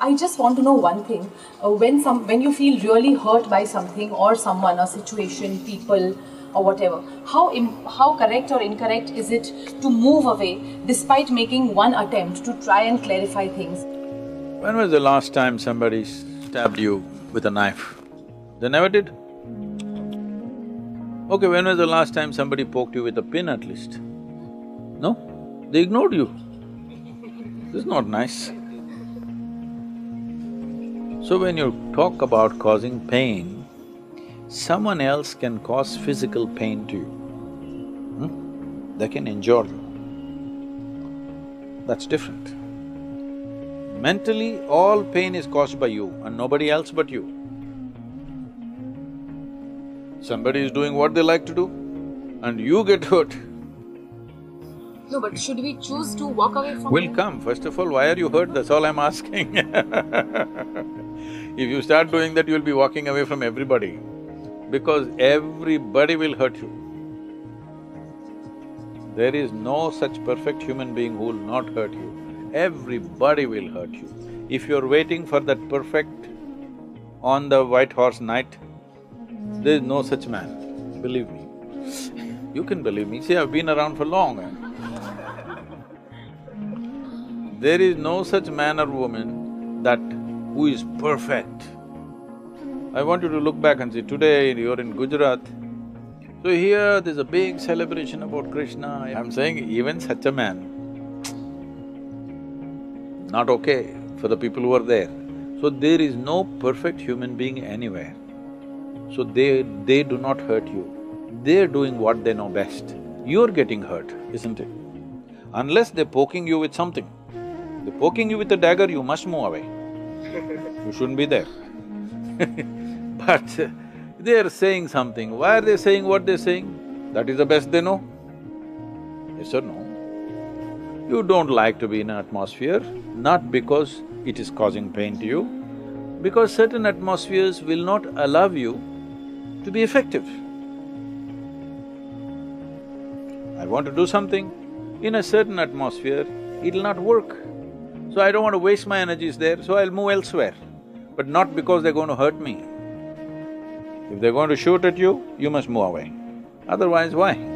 I just want to know one thing. When you feel really hurt by something or someone, a situation, people, or whatever, how correct or incorrect is it to move away despite making one attempt to try and clarify things? When was the last time somebody stabbed you with a knife? They never did. Okay, when was the last time somebody poked you with a pin at least? No? They ignored you. This is not nice. So when you talk about causing pain, someone else can cause physical pain to you, They can injure you. That's different. Mentally, all pain is caused by you and nobody else but you. Somebody is doing what they like to do and you get hurt. No, but should we choose to walk away from it? We'll come. First of all, why are you hurt? That's all I'm asking. If you start doing that, you'll be walking away from everybody, because everybody will hurt you. There is no such perfect human being who will not hurt you. Everybody will hurt you. If you're waiting for that perfect on the white horse knight, there is no such man, believe me. You can believe me, see, I've been around for long. There is no such man or woman who is perfect. I want you to look back and say, today you're in Gujarat, so here there's a big celebration about Krishna. I'm saying even such a man, tch, not okay for the people who are there. So there is no perfect human being anywhere. So they do not hurt you. They're doing what they know best. You're getting hurt, isn't it? Unless they're poking you with something. They're poking you with a dagger, you must move away. You shouldn't be there. But they're saying something. Why are they saying what they're saying? That is the best they know. Yes or no? You don't like to be in an atmosphere, not because it is causing pain to you, because certain atmospheres will not allow you to be effective. I want to do something, in a certain atmosphere, it'll not work. So I don't want to waste my energies there, so I'll move elsewhere. But not because they're going to hurt me. If they're going to shoot at you, you must move away. Otherwise, why?